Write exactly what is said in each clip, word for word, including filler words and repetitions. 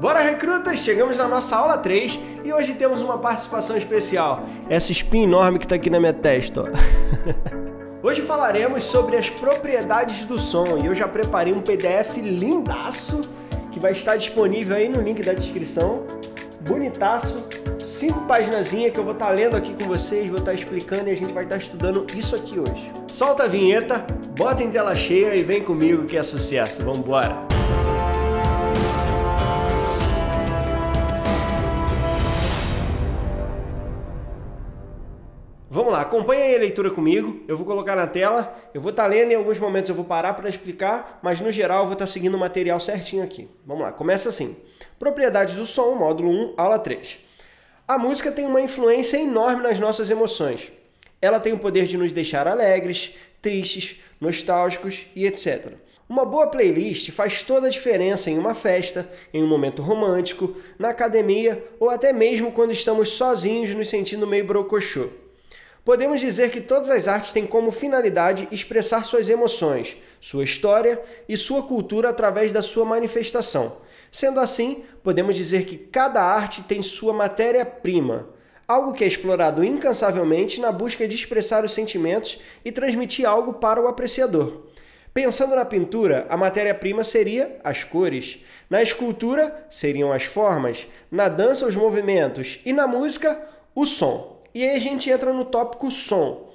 Bora, recrutas! Chegamos na nossa aula três e hoje temos uma participação especial. Essa espinha enorme que tá aqui na minha testa, ó. Hoje falaremos sobre as propriedades do som e eu já preparei um P D F lindaço que vai estar disponível aí no link da descrição. Bonitaço, cinco paginazinhas que eu vou estar lendo aqui com vocês, vou estar explicando e a gente vai estar estudando isso aqui hoje. Solta a vinheta, bota em tela cheia e vem comigo que é sucesso. Vambora! Vamos lá, acompanha aí a leitura comigo, eu vou colocar na tela, eu vou estar lendo, em alguns momentos eu vou parar para explicar, mas no geral eu vou estar seguindo o material certinho aqui. Vamos lá, começa assim. Propriedades do som, módulo um, aula três. A música tem uma influência enorme nas nossas emoções. Ela tem o poder de nos deixar alegres, tristes, nostálgicos e etcétera. Uma boa playlist faz toda a diferença em uma festa, em um momento romântico, na academia ou até mesmo quando estamos sozinhos nos sentindo meio brocochô. Podemos dizer que todas as artes têm como finalidade expressar suas emoções, sua história e sua cultura através da sua manifestação. Sendo assim, podemos dizer que cada arte tem sua matéria-prima, algo que é explorado incansavelmente na busca de expressar os sentimentos e transmitir algo para o apreciador. Pensando na pintura, a matéria-prima seria as cores, na escultura seriam as formas, na dança os movimentos e na música o som. E aí a gente entra no tópico som.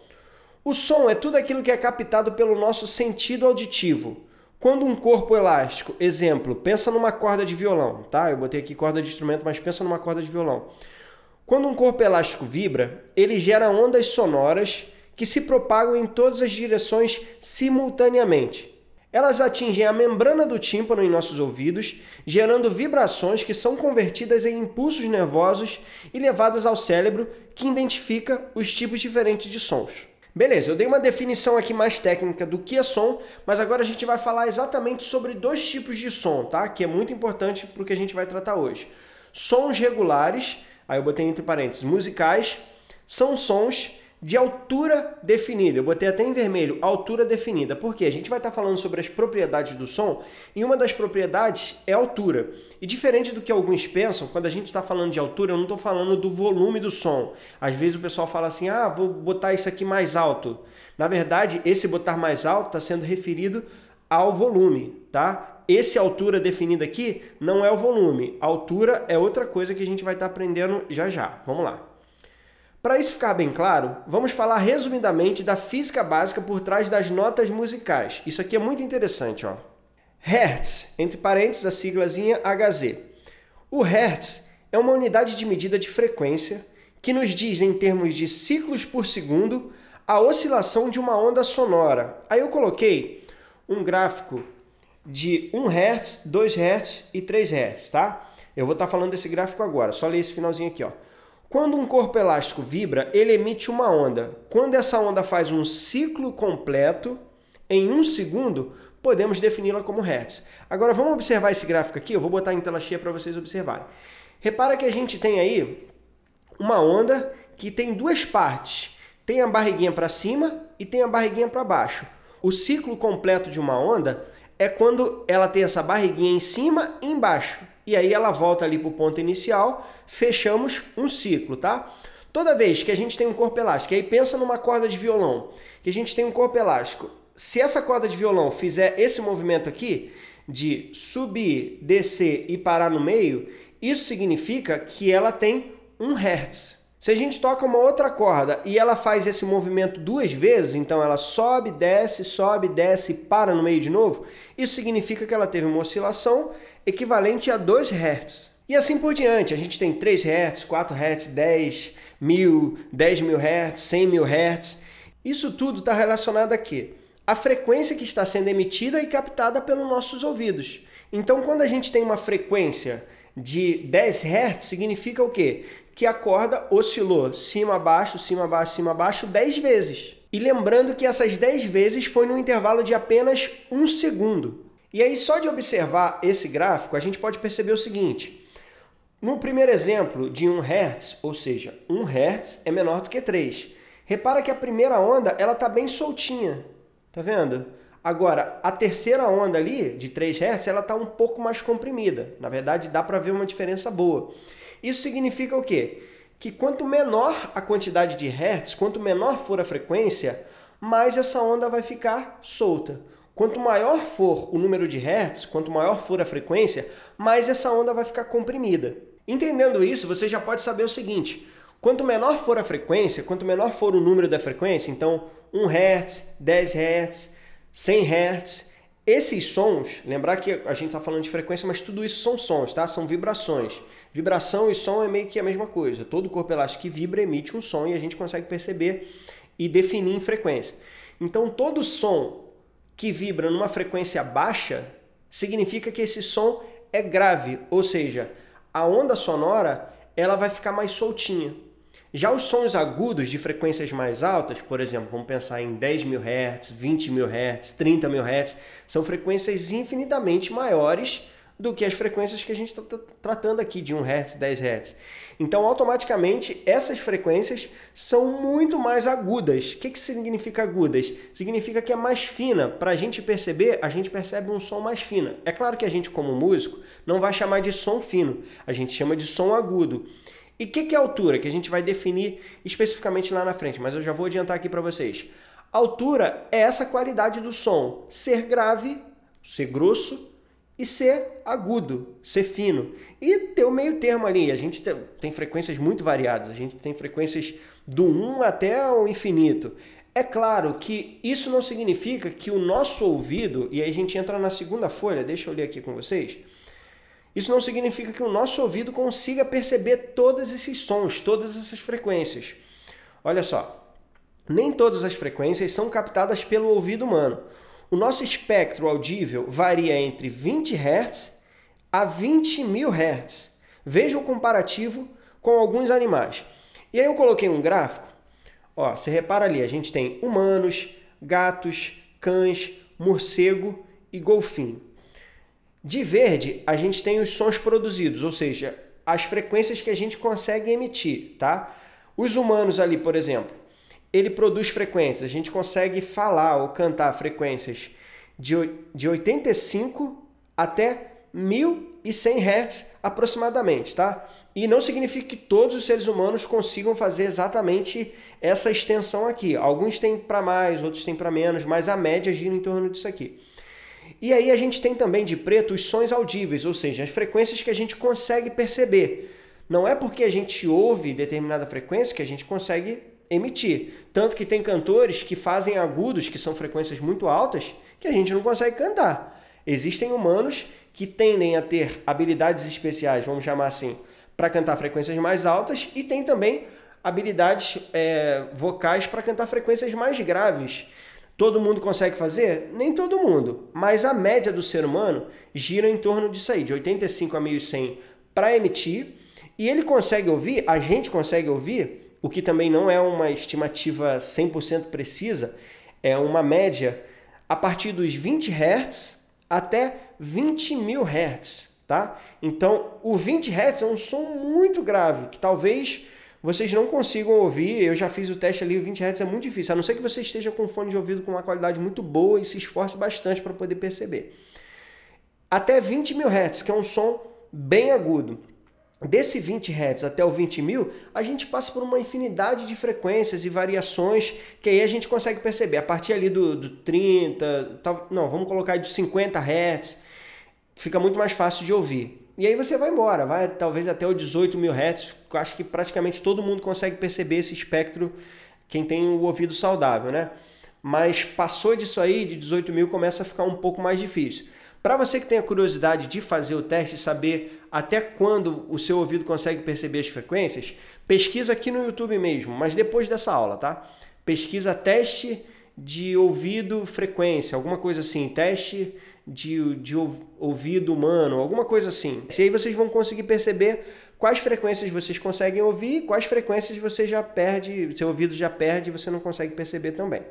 O som é tudo aquilo que é captado pelo nosso sentido auditivo. Quando um corpo elástico, exemplo, pensa numa corda de violão, tá? Eu botei aqui corda de instrumento, mas pensa numa corda de violão. Quando um corpo elástico vibra, ele gera ondas sonoras que se propagam em todas as direções simultaneamente. Elas atingem a membrana do tímpano em nossos ouvidos, gerando vibrações que são convertidas em impulsos nervosos e levadas ao cérebro, que identifica os tipos diferentes de sons. Beleza, eu dei uma definição aqui mais técnica do que é som, mas agora a gente vai falar exatamente sobre dois tipos de som, tá? Que é muito importante para o que a gente vai tratar hoje. Sons regulares, aí eu botei entre parênteses, musicais, são sons de altura definida, eu botei até em vermelho, altura definida, porque a gente vai estar falando sobre as propriedades do som e uma das propriedades é a altura. E diferente do que alguns pensam, quando a gente está falando de altura, eu não estou falando do volume do som. Às vezes o pessoal fala assim, ah, vou botar isso aqui mais alto. Na verdade, esse botar mais alto está sendo referido ao volume, tá? Esse altura definida aqui não é o volume, a altura é outra coisa que a gente vai estar aprendendo já já. Vamos lá. Para isso ficar bem claro, vamos falar resumidamente da física básica por trás das notas musicais. Isso aqui é muito interessante, ó. Hertz, entre parênteses, a siglazinha H Z. O Hertz é uma unidade de medida de frequência que nos diz, em termos de ciclos por segundo, a oscilação de uma onda sonora. Aí eu coloquei um gráfico de um hertz, dois hertz e três hertz, tá? Eu vou estar falando desse gráfico agora, só ler esse finalzinho aqui, ó. Quando um corpo elástico vibra, ele emite uma onda. Quando essa onda faz um ciclo completo, em um segundo, podemos defini-la como Hertz. Agora vamos observar esse gráfico aqui, eu vou botar em tela cheia para vocês observarem. Repara que a gente tem aí uma onda que tem duas partes. Tem a barriguinha para cima e tem a barriguinha para baixo. O ciclo completo de uma onda é quando ela tem essa barriguinha em cima e embaixo. E aí ela volta ali para o ponto inicial, fechamos um ciclo, tá? Toda vez que a gente tem um corpo elástico, aí pensa numa corda de violão, que a gente tem um corpo elástico. Se essa corda de violão fizer esse movimento aqui, de subir, descer e parar no meio, isso significa que ela tem um Hertz. Se a gente toca uma outra corda e ela faz esse movimento duas vezes, então ela sobe, desce, sobe, desce e para no meio de novo, isso significa que ela teve uma oscilação equivalente a dois hertz. E assim por diante, a gente tem três hertz, quatro hertz, dez mil, dez mil hertz, cem mil hertz. Isso tudo está relacionado a quê? A frequência que está sendo emitida e captada pelos nossos ouvidos. Então, quando a gente tem uma frequência de dez hertz, significa o quê? Que a corda oscilou cima, baixo, cima, baixo, cima, baixo dez vezes. E lembrando que essas dez vezes foi num intervalo de apenas um segundo. E aí, só de observar esse gráfico, a gente pode perceber o seguinte. No primeiro exemplo de um hertz, ou seja, um hertz é menor do que três. Repara que a primeira onda ela está bem soltinha, tá vendo? Agora, a terceira onda ali, de três hertz, ela está um pouco mais comprimida. Na verdade, dá para ver uma diferença boa. Isso significa o quê? Que quanto menor a quantidade de hertz, quanto menor for a frequência, mais essa onda vai ficar solta. Quanto maior for o número de hertz, quanto maior for a frequência, mais essa onda vai ficar comprimida. Entendendo isso, você já pode saber o seguinte: quanto menor for a frequência, quanto menor for o número da frequência, então um hertz, dez hertz, cem hertz, esses sons, lembrar que a gente está falando de frequência, mas tudo isso são sons, tá? São vibrações. Vibração e som é meio que a mesma coisa. Todo corpo elástico que vibra emite um som e a gente consegue perceber e definir em frequência. Então, todo som que vibra numa frequência baixa significa que esse som é grave, ou seja, a onda sonora ela vai ficar mais soltinha. Já os sons agudos de frequências mais altas, por exemplo, vamos pensar em dez mil hertz, vinte mil hertz, trinta mil hertz, são frequências infinitamente maiores do que as frequências que a gente está tratando aqui, de um hertz, dez hertz. Então, automaticamente, essas frequências são muito mais agudas. O que, que significa agudas? Significa que é mais fina. Para a gente perceber, a gente percebe um som mais fino. É claro que a gente, como músico, não vai chamar de som fino. A gente chama de som agudo. E o que, que é altura? Que a gente vai definir especificamente lá na frente, mas eu já vou adiantar aqui para vocês. Altura é essa qualidade do som, ser grave, ser grosso, e ser agudo, ser fino. E ter o meio termo ali. A gente tem frequências muito variadas. A gente tem frequências do um até o infinito. É claro que isso não significa que o nosso ouvido... E aí a gente entra na segunda folha. Deixa eu ler aqui com vocês. Isso não significa que o nosso ouvido consiga perceber todos esses sons, todas essas frequências. Olha só. Nem todas as frequências são captadas pelo ouvido humano. O nosso espectro audível varia entre vinte hertz a vinte mil hertz. Veja o comparativo com alguns animais. E aí eu coloquei um gráfico. Ó, você repara ali, a gente tem humanos, gatos, cães, morcego e golfinho. De verde, a gente tem os sons produzidos, ou seja, as frequências que a gente consegue emitir, tá? Os humanos ali, por exemplo, ele produz frequências, a gente consegue falar ou cantar frequências de, de oitenta e cinco até mil e cem hertz aproximadamente, tá? E não significa que todos os seres humanos consigam fazer exatamente essa extensão aqui. Alguns têm para mais, outros têm para menos, mas a média gira em torno disso aqui. E aí a gente tem também de preto os sons audíveis, ou seja, as frequências que a gente consegue perceber. Não é porque a gente ouve determinada frequência que a gente consegue emitir. Tanto que tem cantores que fazem agudos, que são frequências muito altas, que a gente não consegue cantar. Existem humanos que tendem a ter habilidades especiais, vamos chamar assim, para cantar frequências mais altas, e tem também habilidades é, vocais para cantar frequências mais graves. Todo mundo consegue fazer? Nem todo mundo. Mas a média do ser humano gira em torno disso aí, de oitenta e cinco a mil e cem para emitir, e ele consegue ouvir, a gente consegue ouvir, o que também não é uma estimativa cem por cento precisa, é uma média a partir dos vinte hertz até vinte mil hertz, tá? Então, o vinte hertz é um som muito grave, que talvez vocês não consigam ouvir. Eu já fiz o teste ali, o vinte hertz é muito difícil, a não ser que você esteja com um fone de ouvido com uma qualidade muito boa e se esforce bastante para poder perceber. Até vinte mil hertz, que é um som bem agudo. Desse vinte hertz até o vinte mil, a gente passa por uma infinidade de frequências e variações que aí a gente consegue perceber. A partir ali do, do trinta, tal, não, vamos colocar aí dos cinquenta hertz, fica muito mais fácil de ouvir. E aí você vai embora, vai talvez até o dezoito mil hertz, acho que praticamente todo mundo consegue perceber esse espectro, quem tem o ouvido saudável, né? Mas passou disso aí, de dezoito mil, começa a ficar um pouco mais difícil. Para você que tem a curiosidade de fazer o teste e saber até quando o seu ouvido consegue perceber as frequências, pesquisa aqui no YouTube mesmo, mas depois dessa aula, tá? Pesquisa teste de ouvido frequência, alguma coisa assim, teste de, de ouvido humano, alguma coisa assim. E aí vocês vão conseguir perceber quais frequências vocês conseguem ouvir e quais frequências você já perde, seu ouvido já perde e você não consegue perceber também.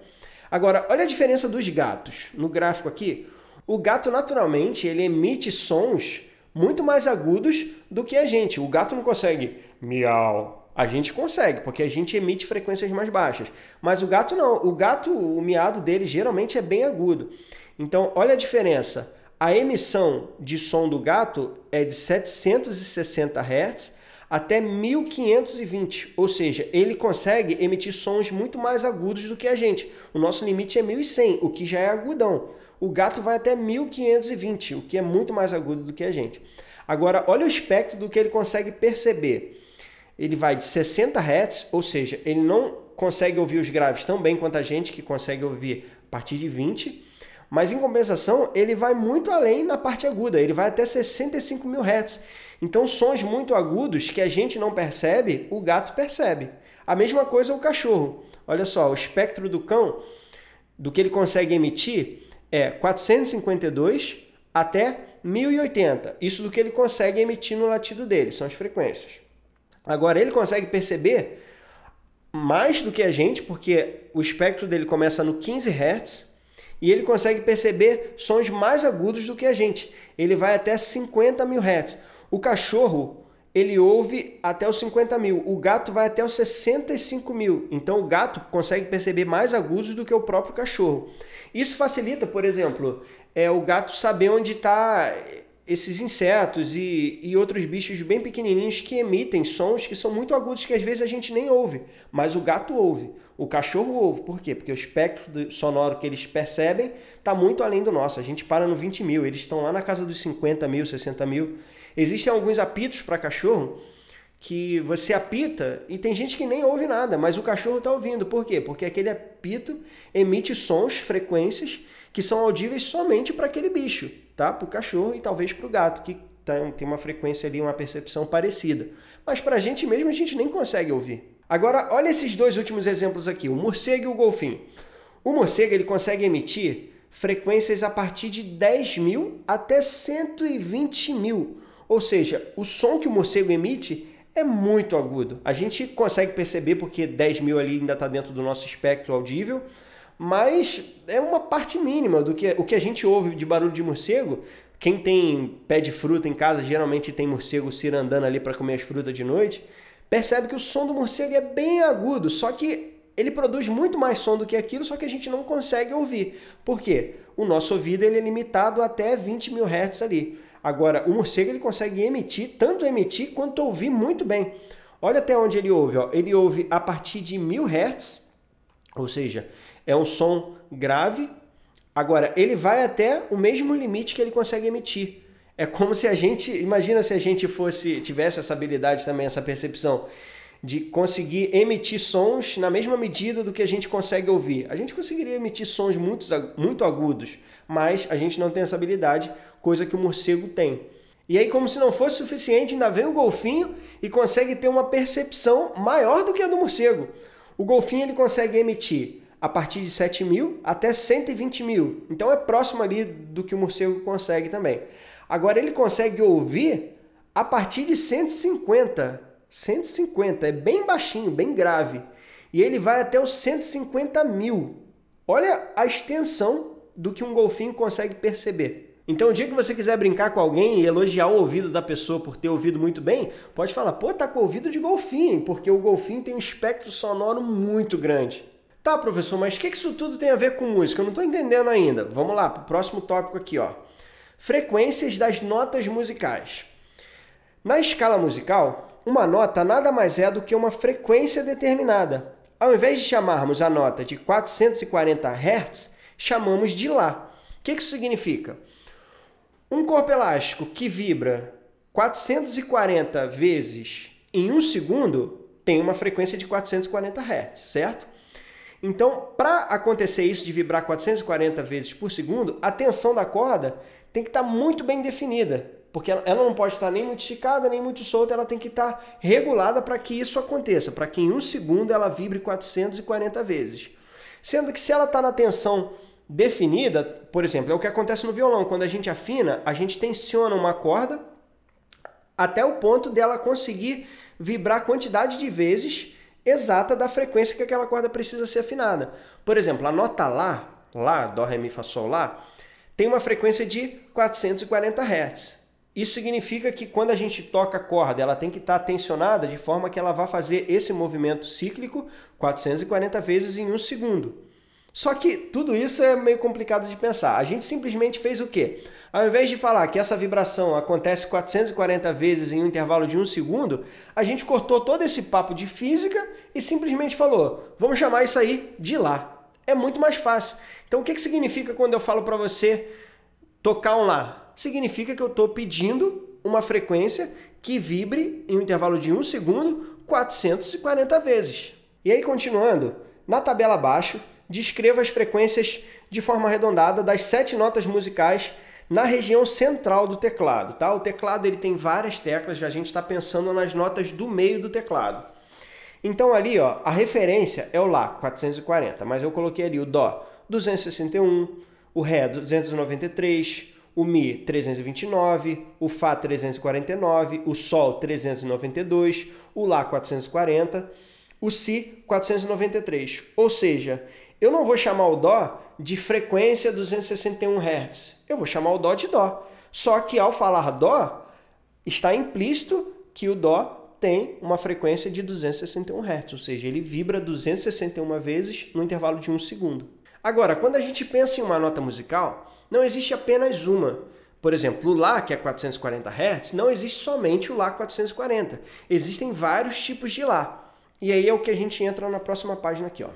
Agora, olha a diferença dos gatos. No gráfico aqui, o gato, naturalmente, ele emite sons muito mais agudos do que a gente. O gato não consegue miau. A gente consegue, porque a gente emite frequências mais baixas. Mas o gato não. O gato, o miado dele, geralmente é bem agudo. Então, olha a diferença. A emissão de som do gato é de setecentos e sessenta hertz até mil quinhentos e vinte, ou seja, ele consegue emitir sons muito mais agudos do que a gente. O nosso limite é mil e cem, o que já é agudão. O gato vai até mil quinhentos e vinte, o que é muito mais agudo do que a gente. Agora, olha o espectro do que ele consegue perceber. Ele vai de sessenta hertz, ou seja, ele não consegue ouvir os graves tão bem quanto a gente, que consegue ouvir a partir de vinte, mas em compensação ele vai muito além na parte aguda, ele vai até sessenta e cinco mil hertz. Então sons muito agudos que a gente não percebe, o gato percebe. A mesma coisa o cachorro. Olha só, o espectro do cão, do que ele consegue emitir, é quatrocentos e cinquenta e dois até mil e oitenta. Isso do que ele consegue emitir no latido dele, são as frequências. Agora ele consegue perceber mais do que a gente, porque o espectro dele começa no quinze hertz e ele consegue perceber sons mais agudos do que a gente. Ele vai até cinquenta mil hertz. O cachorro, ele ouve até os cinquenta mil. O gato vai até os sessenta e cinco mil. Então o gato consegue perceber mais agudos do que o próprio cachorro. Isso facilita, por exemplo, é, o gato saber onde está esses insetos e, e outros bichos bem pequenininhos que emitem sons que são muito agudos, que às vezes a gente nem ouve, mas o gato ouve, o cachorro ouve. Por quê? Porque o espectro sonoro que eles percebem está muito além do nosso. A gente para no vinte mil, eles estão lá na casa dos cinquenta mil, sessenta mil. Existem alguns apitos para cachorro que você apita e tem gente que nem ouve nada, mas o cachorro está ouvindo. Por quê? Porque aquele apito emite sons, frequências, que são audíveis somente para aquele bicho, tá? Para o cachorro e talvez para o gato, que tem uma frequência ali, uma percepção parecida. Mas para a gente mesmo, a gente nem consegue ouvir. Agora, olha esses dois últimos exemplos aqui, o morcego e o golfinho. O morcego, ele consegue emitir frequências a partir de dez mil até cento e vinte mil. Ou seja, o som que o morcego emite é muito agudo. A gente consegue perceber porque dez mil ali ainda está dentro do nosso espectro audível, mas é uma parte mínima do que o que a gente ouve de barulho de morcego. Quem tem pé de fruta em casa, geralmente tem morcego cirandando ali para comer as frutas de noite, percebe que o som do morcego é bem agudo, só que ele produz muito mais som do que aquilo, só que a gente não consegue ouvir. Por quê? O nosso ouvido ele é limitado até vinte mil hertz ali. Agora, o morcego ele consegue emitir, tanto emitir quanto ouvir muito bem. Olha até onde ele ouve, ó. Ele ouve a partir de mil hertz, ou seja, é um som grave. Agora, ele vai até o mesmo limite que ele consegue emitir. É como se a gente, imagina se a gente fosse, tivesse essa habilidade também, essa percepção de conseguir emitir sons na mesma medida do que a gente consegue ouvir. A gente conseguiria emitir sons muito, muito agudos, mas a gente não tem essa habilidade, coisa que o morcego tem. E aí, como se não fosse suficiente, ainda vem o golfinho e consegue ter uma percepção maior do que a do morcego. O golfinho ele consegue emitir a partir de sete mil até cento e vinte mil. Então é próximo ali do que o morcego consegue também. Agora ele consegue ouvir a partir de cento e cinquenta. cento e cinquenta é bem baixinho, bem grave. E ele vai até os cento e cinquenta mil. Olha a extensão do que um golfinho consegue perceber. Então o dia que você quiser brincar com alguém e elogiar o ouvido da pessoa por ter ouvido muito bem, pode falar, pô, tá com o ouvido de golfinho, porque o golfinho tem um espectro sonoro muito grande. Tá, professor, mas o que isso tudo tem a ver com música? Eu não estou entendendo ainda. Vamos lá, para o próximo tópico aqui, ó. Frequências das notas musicais. Na escala musical, uma nota nada mais é do que uma frequência determinada. Ao invés de chamarmos a nota de quatrocentos e quarenta hertz, chamamos de Lá. O que isso significa? Um corpo elástico que vibra quatrocentos e quarenta vezes em um segundo tem uma frequência de quatrocentos e quarenta hertz, certo? Então, para acontecer isso de vibrar quatrocentos e quarenta vezes por segundo, a tensão da corda tem que estar muito bem definida, porque ela não pode estar nem muito esticada, nem muito solta, ela tem que estar regulada para que isso aconteça, para que em um segundo ela vibre quatrocentos e quarenta vezes. Sendo que se ela está na tensão definida, por exemplo, é o que acontece no violão, quando a gente afina, a gente tensiona uma corda até o ponto dela conseguir vibrar a quantidade de vezes exata da frequência que aquela corda precisa ser afinada. Por exemplo, a nota Lá, Lá, Dó, Ré, Mi, Fá, Sol, Lá, tem uma frequência de quatrocentos e quarenta hertz. Isso significa que quando a gente toca a corda, ela tem que estar tensionada de forma que ela vá fazer esse movimento cíclico quatrocentos e quarenta vezes em um segundo. Só que tudo isso é meio complicado de pensar. A gente simplesmente fez o quê? Ao invés de falar que essa vibração acontece quatrocentas e quarenta vezes em um intervalo de um segundo, a gente cortou todo esse papo de física e simplesmente falou, vamos chamar isso aí de lá. É muito mais fácil. Então o que, que significa quando eu falo para você tocar um lá? Significa que eu estou pedindo uma frequência que vibre em um intervalo de um segundo quatrocentas e quarenta vezes. E aí continuando, na tabela abaixo, descreva as frequências de forma arredondada das sete notas musicais na região central do teclado, tá? O teclado ele tem várias teclas, a gente está pensando nas notas do meio do teclado. Então ali, ó, a referência é o Lá, quatrocentos e quarenta, mas eu coloquei ali o Dó, duzentos e sessenta e um, o Ré, duzentos e noventa e três, o Mi, trezentos e vinte e nove, o Fá, trezentos e quarenta e nove, o Sol, trezentos e noventa e dois, o Lá, quatrocentos e quarenta... o Si, quatrocentos e noventa e três, ou seja, eu não vou chamar o Dó de frequência duzentos e sessenta e um hertz, eu vou chamar o Dó de Dó. Só que ao falar Dó, está implícito que o Dó tem uma frequência de duzentos e sessenta e um hertz, ou seja, ele vibra duzentas e sessenta e uma vezes no intervalo de um segundo. Agora, quando a gente pensa em uma nota musical, não existe apenas uma. Por exemplo, o Lá, que é quatrocentos e quarenta hertz, não existe somente o Lá quatrocentos e quarenta, existem vários tipos de Lá. E aí é o que a gente entra na próxima página aqui, ó.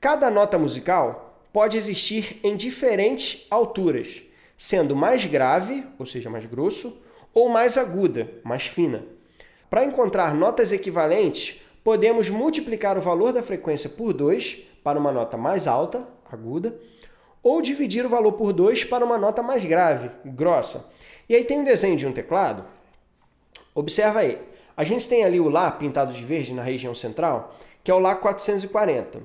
Cada nota musical pode existir em diferentes alturas, sendo mais grave, ou seja, mais grosso, ou mais aguda, mais fina. Para encontrar notas equivalentes, podemos multiplicar o valor da frequência por dois para uma nota mais alta, aguda, ou dividir o valor por dois para uma nota mais grave, grossa. E aí tem um desenho de um teclado. Observa aí. A gente tem ali o Lá pintado de verde na região central, que é o Lá quatrocentos e quarenta.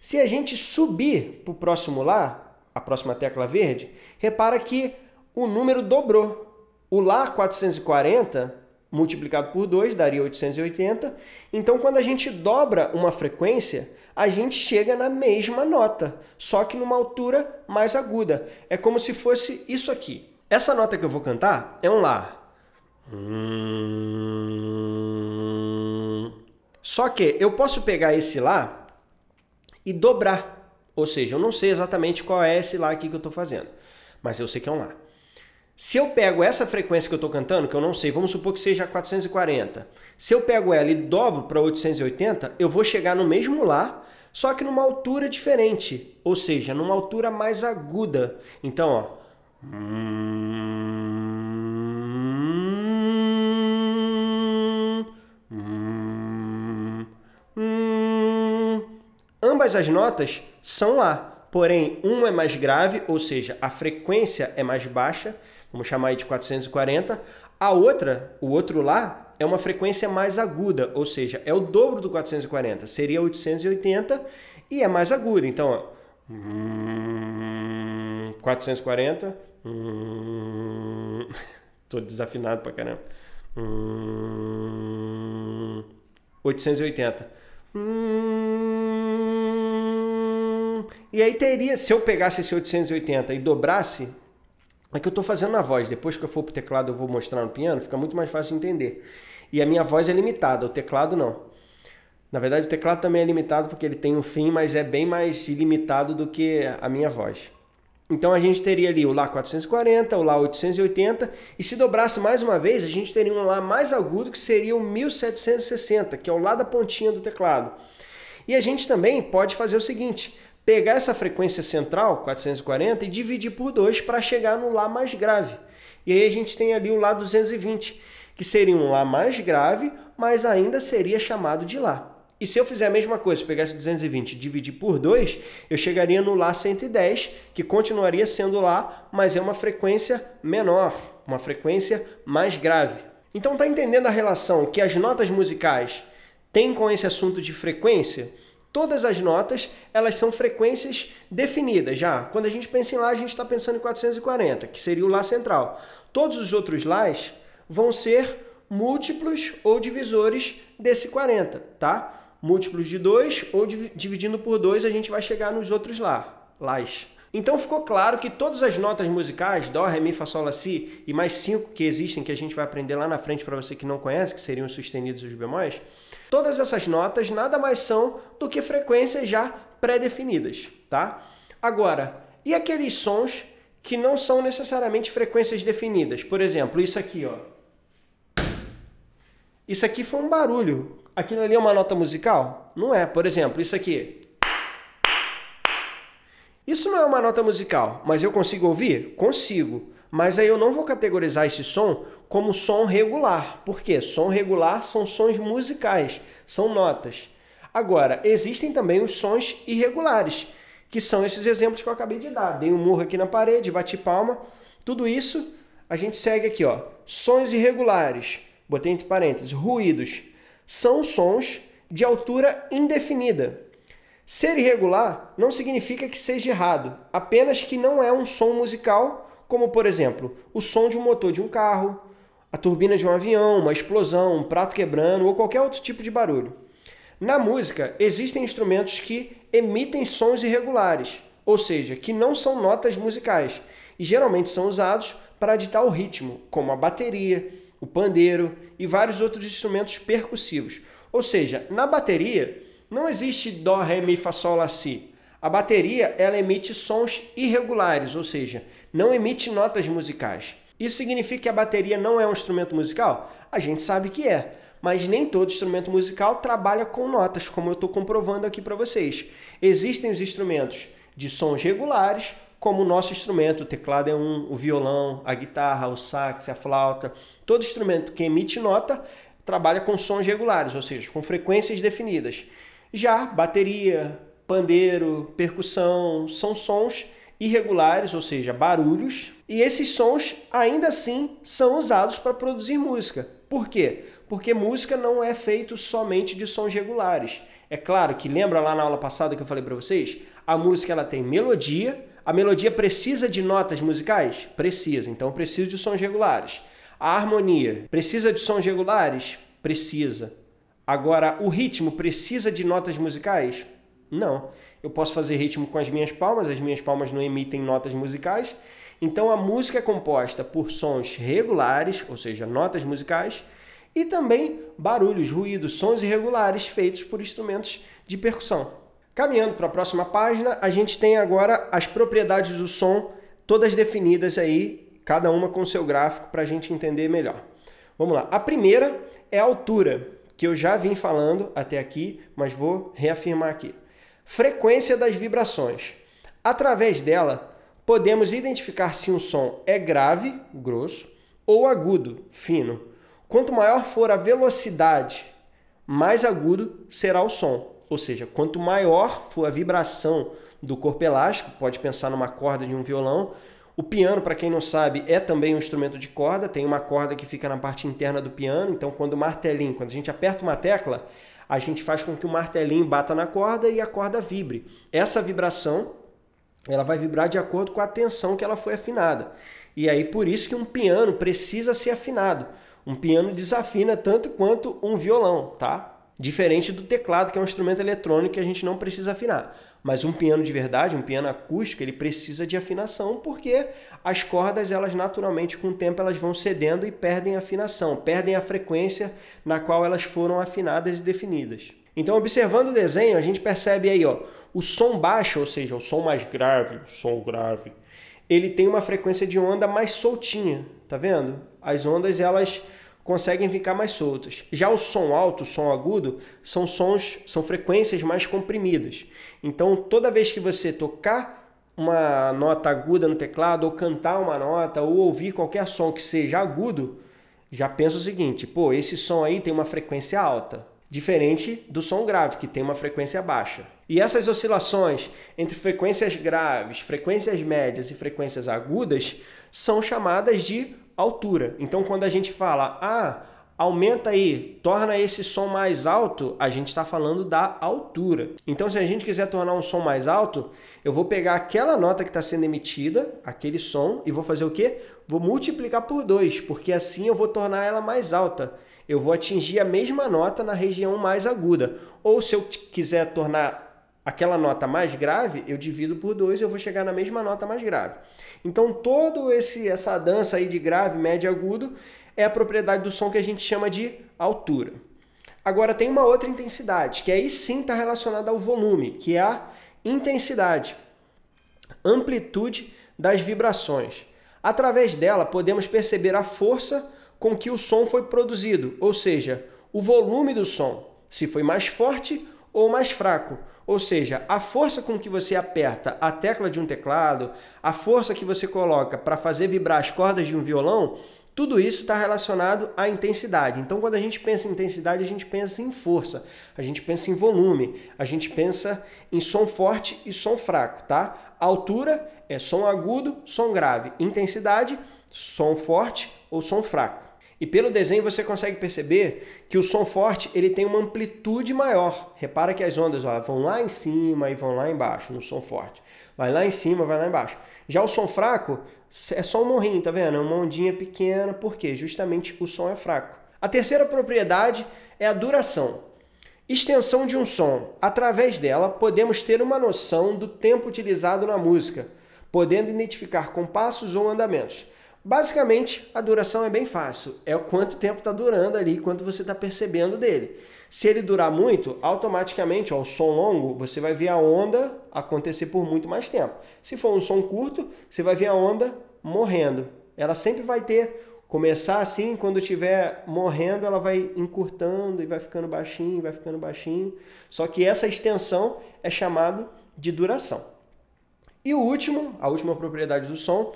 Se a gente subir para o próximo Lá, a próxima tecla verde, repara que o número dobrou. O Lá quatrocentos e quarenta multiplicado por dois daria oitocentos e oitenta. Então, quando a gente dobra uma frequência, a gente chega na mesma nota, só que numa altura mais aguda. É como se fosse isso aqui. Essa nota que eu vou cantar é um Lá. Só que eu posso pegar esse Lá e dobrar. Ou seja, eu não sei exatamente qual é esse Lá aqui que eu estou fazendo, mas eu sei que é um Lá. Se eu pego essa frequência que eu estou cantando, que eu não sei, vamos supor que seja quatrocentos e quarenta. Se eu pego ela e dobro para oitocentos e oitenta, eu vou chegar no mesmo Lá, só que numa altura diferente. Ou seja, numa altura mais aguda. Então, ó. Ambas as notas são Lá, porém uma é mais grave, ou seja, a frequência é mais baixa, vamos chamar aí de quatrocentos e quarenta, a outra, o outro Lá, é uma frequência mais aguda, ou seja, é o dobro do quatrocentos e quarenta, seria oitocentos e oitenta e é mais aguda, então ó, quatrocentos e quarenta, tô desafinado pra caramba, oitocentos e oitenta. Hum, e aí teria, se eu pegasse esse oitocentos e oitenta e dobrasse, é que eu estou fazendo na voz, depois que eu for para o teclado eu vou mostrar no piano, fica muito mais fácil de entender. E a minha voz é limitada, o teclado não. Na verdade o teclado também é limitado porque ele tem um fim, mas é bem mais ilimitado do que a minha voz. Então a gente teria ali o Lá quatrocentos e quarenta, o Lá oitocentos e oitenta, e se dobrasse mais uma vez, a gente teria um Lá mais agudo, que seria o mil setecentos e sessenta, que é o Lá da pontinha do teclado. E a gente também pode fazer o seguinte, pegar essa frequência central, quatrocentos e quarenta, e dividir por dois para chegar no Lá mais grave. E aí a gente tem ali o Lá duzentos e vinte, que seria um Lá mais grave, mas ainda seria chamado de Lá. E se eu fizer a mesma coisa, se pegasse duzentos e vinte e dividir por dois, eu chegaria no Lá cento e dez, que continuaria sendo Lá, mas é uma frequência menor, uma frequência mais grave. Então tá entendendo a relação que as notas musicais têm com esse assunto de frequência? Todas as notas, elas são frequências definidas já. Quando a gente pensa em Lá, a gente está pensando em quatrocentos e quarenta, que seria o Lá central. Todos os outros Lás vão ser múltiplos ou divisores desse quarenta, tá? Múltiplos de dois ou dividindo por dois, a gente vai chegar nos outros Lá, Lás. Então ficou claro que todas as notas musicais, Dó, Ré, Mi, Fá, Sol, Lá, Si, e mais cinco que existem, que a gente vai aprender lá na frente para você que não conhece, que seriam os sustenidos e os bemóis, todas essas notas nada mais são do que frequências já pré-definidas. tá? Agora, e aqueles sons que não são necessariamente frequências definidas? Por exemplo, isso aqui, ó. Isso aqui foi um barulho. Aquilo ali é uma nota musical? Não é. Por exemplo, isso aqui. Isso não é uma nota musical, mas eu consigo ouvir? Consigo. Mas aí eu não vou categorizar esse som como som regular. Por quê? Som regular são sons musicais, são notas. Agora, existem também os sons irregulares, que são esses exemplos que eu acabei de dar. Dei um murro aqui na parede, bati palma. Tudo isso a gente segue aqui, ó. Sons irregulares, botei entre parênteses, ruídos, são sons de altura indefinida. Ser irregular não significa que seja errado, apenas que não é um som musical, como, por exemplo, o som de um motor de um carro, a turbina de um avião, uma explosão, um prato quebrando ou qualquer outro tipo de barulho. Na música, existem instrumentos que emitem sons irregulares, ou seja, que não são notas musicais, e geralmente são usados para ditar o ritmo, como a bateria, o pandeiro e vários outros instrumentos percussivos. Ou seja, na bateria não existe dó, ré, mi, fá, sol, lá, si. A bateria ela emite sons irregulares, ou seja, não emite notas musicais. Isso significa que a bateria não é um instrumento musical? A gente sabe que é. Mas nem todo instrumento musical trabalha com notas, como eu estou comprovando aqui para vocês. Existem os instrumentos de sons regulares, como o nosso instrumento, o teclado é um, o violão, a guitarra, o sax, a flauta. Todo instrumento que emite nota trabalha com sons regulares, ou seja, com frequências definidas. Já bateria, pandeiro, percussão, são sons irregulares, ou seja, barulhos. E esses sons, ainda assim, são usados para produzir música. Por quê? Porque música não é feito somente de sons regulares. É claro que, lembra lá na aula passada que eu falei para vocês? A música ela tem melodia. A melodia precisa de notas musicais? Precisa. Então, precisa de sons regulares. A harmonia precisa de sons regulares? Precisa. Agora, o ritmo precisa de notas musicais? Não. Eu posso fazer ritmo com as minhas palmas. As minhas palmas não emitem notas musicais. Então, a música é composta por sons regulares, ou seja, notas musicais, e também barulhos, ruídos, sons irregulares feitos por instrumentos de percussão. Caminhando para a próxima página, a gente tem agora as propriedades do som, todas definidas aí, cada uma com seu gráfico, para a gente entender melhor. Vamos lá. A primeira é a altura, que eu já vim falando até aqui, mas vou reafirmar aqui. Frequência das vibrações. Através dela, podemos identificar se um som é grave, grosso, ou agudo, fino. Quanto maior for a velocidade, mais agudo será o som. Ou seja, quanto maior for a vibração do corpo elástico, pode pensar numa corda de um violão. O piano, para quem não sabe, é também um instrumento de corda. Tem uma corda que fica na parte interna do piano. Então, quando o martelinho, quando a gente aperta uma tecla, a gente faz com que o martelinho bata na corda e a corda vibre. Essa vibração, ela vai vibrar de acordo com a tensão que ela foi afinada. E aí, por isso que um piano precisa ser afinado. Um piano desafina tanto quanto um violão, tá? Diferente do teclado, que é um instrumento eletrônico que a gente não precisa afinar. Mas um piano de verdade, um piano acústico, ele precisa de afinação porque as cordas, elas naturalmente, com o tempo, elas vão cedendo e perdem a afinação, perdem a frequência na qual elas foram afinadas e definidas. Então, observando o desenho, a gente percebe aí, ó, o som baixo, ou seja, o som mais grave, o som grave, ele tem uma frequência de onda mais soltinha, tá vendo? As ondas, elas conseguem ficar mais soltas. Já o som alto, o som agudo, são sons, são frequências mais comprimidas. Então, toda vez que você tocar uma nota aguda no teclado, ou cantar uma nota, ou ouvir qualquer som que seja agudo, já pensa o seguinte, pô, esse som aí tem uma frequência alta, diferente do som grave, que tem uma frequência baixa. E essas oscilações entre frequências graves, frequências médias e frequências agudas são chamadas de altura. Então, quando a gente fala, ah, aumenta aí, torna esse som mais alto, a gente está falando da altura. Então, se a gente quiser tornar um som mais alto, eu vou pegar aquela nota que está sendo emitida, aquele som, e vou fazer o quê? Vou multiplicar por dois, porque assim eu vou tornar ela mais alta. Eu vou atingir a mesma nota na região mais aguda. Ou se eu quiser tornar aquela nota mais grave, eu divido por dois e eu vou chegar na mesma nota mais grave. Então, todo esse essa dança aí de grave, médio e agudo é a propriedade do som que a gente chama de altura. Agora, tem uma outra intensidade, que aí sim está relacionada ao volume, que é a Intensidade, amplitude das vibrações. Através dela, podemos perceber a força com que o som foi produzido, ou seja, o volume do som, se foi mais forte ou mais fraco. Ou seja, a força com que você aperta a tecla de um teclado, a força que você coloca para fazer vibrar as cordas de um violão, tudo isso está relacionado à intensidade. Então, quando a gente pensa em intensidade, a gente pensa em força, a gente pensa em volume, a gente pensa em som forte e som fraco, tá? Altura é som agudo, som grave. Intensidade, som forte ou som fraco. E pelo desenho você consegue perceber que o som forte ele tem uma amplitude maior. Repara que as ondas ó, vão lá em cima e vão lá embaixo no som forte. Vai lá em cima, vai lá embaixo. Já o som fraco é só um morrinho, tá vendo? É uma ondinha pequena, porque justamente o som é fraco. A terceira propriedade é a duração. Extensão de um som. Através dela podemos ter uma noção do tempo utilizado na música, podendo identificar compassos ou andamentos. Basicamente, a duração é bem fácil. É o quanto tempo está durando ali, quanto você está percebendo dele. Se ele durar muito, automaticamente, ó, o som longo, você vai ver a onda acontecer por muito mais tempo. Se for um som curto, você vai ver a onda morrendo. Ela sempre vai ter... Começar assim, quando estiver morrendo, ela vai encurtando e vai ficando baixinho, vai ficando baixinho. Só que essa extensão é chamada de duração. E o último, a última propriedade do som...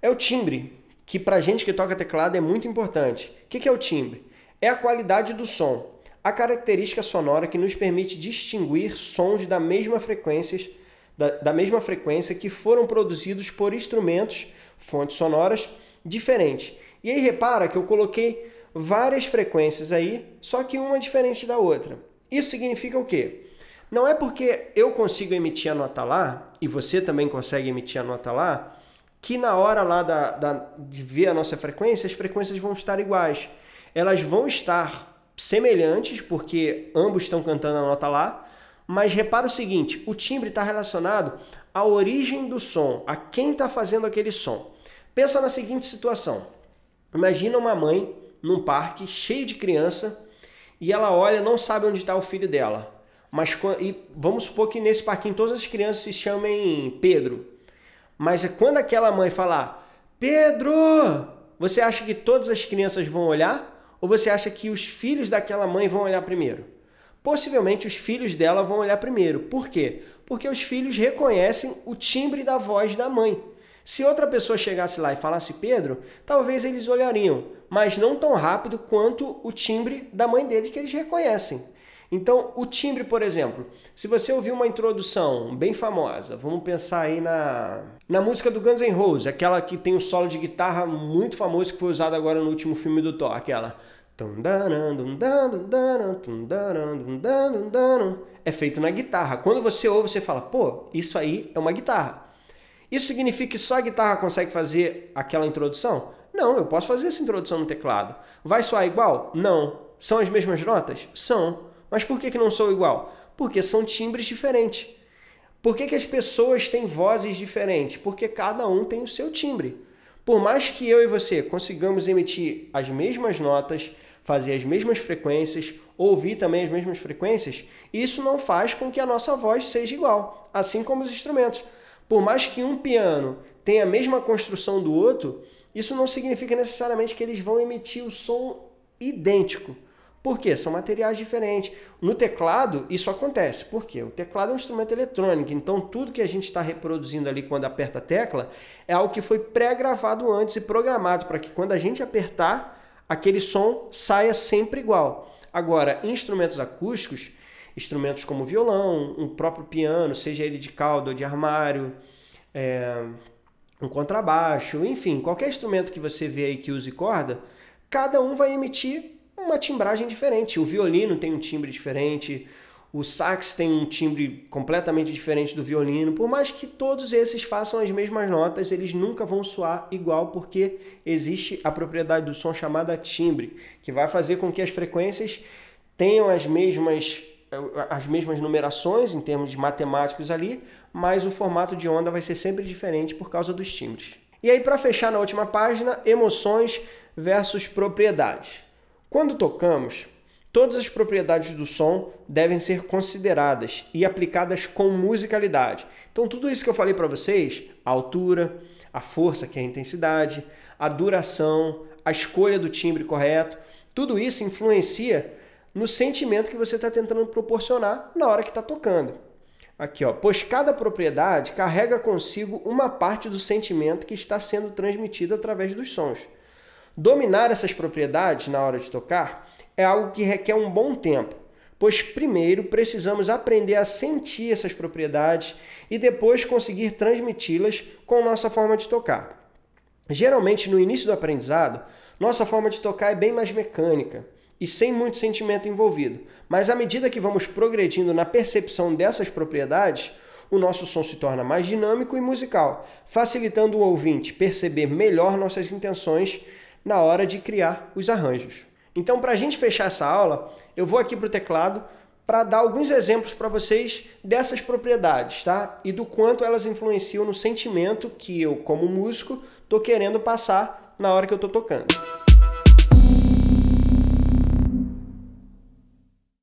é o timbre, que para gente que toca teclado é muito importante. O que é o timbre? É a qualidade do som, a característica sonora que nos permite distinguir sons da mesma frequência, da, da mesma frequência que foram produzidos por instrumentos, fontes sonoras diferentes. E aí repara que eu coloquei várias frequências aí, só que uma diferente da outra. Isso significa o quê? Não é porque eu consigo emitir a nota lá, e você também consegue emitir a nota lá, que na hora lá da, da, de ver a nossa frequência, as frequências vão estar iguais. Elas vão estar semelhantes, porque ambos estão cantando a nota lá, mas repara o seguinte, o timbre está relacionado à origem do som, a quem está fazendo aquele som. Pensa na seguinte situação, imagina uma mãe num parque cheio de criança e ela olha, não sabe onde está o filho dela, mas e vamos supor que nesse parquinho todas as crianças se chamem Pedro. Mas quando aquela mãe falar, Pedro, você acha que todas as crianças vão olhar? Ou você acha que os filhos daquela mãe vão olhar primeiro? Possivelmente os filhos dela vão olhar primeiro. Por quê? Porque os filhos reconhecem o timbre da voz da mãe. Se outra pessoa chegasse lá e falasse Pedro, talvez eles olhariam, mas não tão rápido quanto o timbre da mãe dele que eles reconhecem. Então, o timbre, por exemplo, se você ouvir uma introdução bem famosa, vamos pensar aí na, na música do Guns N' Roses, aquela que tem um solo de guitarra muito famoso que foi usado agora no último filme do Thor, aquela... É feito na guitarra. Quando você ouve, você fala, pô, isso aí é uma guitarra. Isso significa que só a guitarra consegue fazer aquela introdução? Não, eu posso fazer essa introdução no teclado. Vai soar igual? Não. São as mesmas notas? São. Mas por que que não sou igual? Porque são timbres diferentes. Por que que as pessoas têm vozes diferentes? Porque cada um tem o seu timbre. Por mais que eu e você consigamos emitir as mesmas notas, fazer as mesmas frequências, ouvir também as mesmas frequências, isso não faz com que a nossa voz seja igual, assim como os instrumentos. Por mais que um piano tenha a mesma construção do outro, isso não significa necessariamente que eles vão emitir o som idêntico. Por quê? São materiais diferentes. No teclado, isso acontece. Por quê? O teclado é um instrumento eletrônico, então tudo que a gente está reproduzindo ali quando aperta a tecla é algo que foi pré-gravado antes e programado para que quando a gente apertar, aquele som saia sempre igual. Agora, instrumentos acústicos, instrumentos como violão, um próprio piano, seja ele de cauda ou de armário, é, um contrabaixo, enfim, qualquer instrumento que você vê aí que use corda, cada um vai emitir uma timbragem diferente. O violino tem um timbre diferente, o sax tem um timbre completamente diferente do violino. Por mais que todos esses façam as mesmas notas, eles nunca vão soar igual, porque existe a propriedade do som chamada timbre, que vai fazer com que as frequências tenham as mesmas, as mesmas numerações em termos de matemáticos ali, mas o formato de onda vai ser sempre diferente por causa dos timbres. E aí, para fechar na última página, emoções versus propriedades. Quando tocamos, Todas as propriedades do som devem ser consideradas e aplicadas com musicalidade. Então, tudo isso que eu falei para vocês, a altura, a força, que é a intensidade, a duração, a escolha do timbre correto, tudo isso influencia no sentimento que você está tentando proporcionar na hora que está tocando. Aqui, ó, pois cada propriedade carrega consigo uma parte do sentimento que está sendo transmitido através dos sons. Dominar essas propriedades na hora de tocar é algo que requer um bom tempo, pois primeiro precisamos aprender a sentir essas propriedades e depois conseguir transmiti-las com nossa forma de tocar. Geralmente, no início do aprendizado, nossa forma de tocar é bem mais mecânica e sem muito sentimento envolvido, mas à medida que vamos progredindo na percepção dessas propriedades, o nosso som se torna mais dinâmico e musical, facilitando o ouvinte perceber melhor nossas intenções na hora de criar os arranjos. Então, para a gente fechar essa aula, eu vou aqui para o teclado para dar alguns exemplos para vocês dessas propriedades, tá? E do quanto elas influenciam no sentimento que eu, como músico, estou querendo passar na hora que eu estou tocando.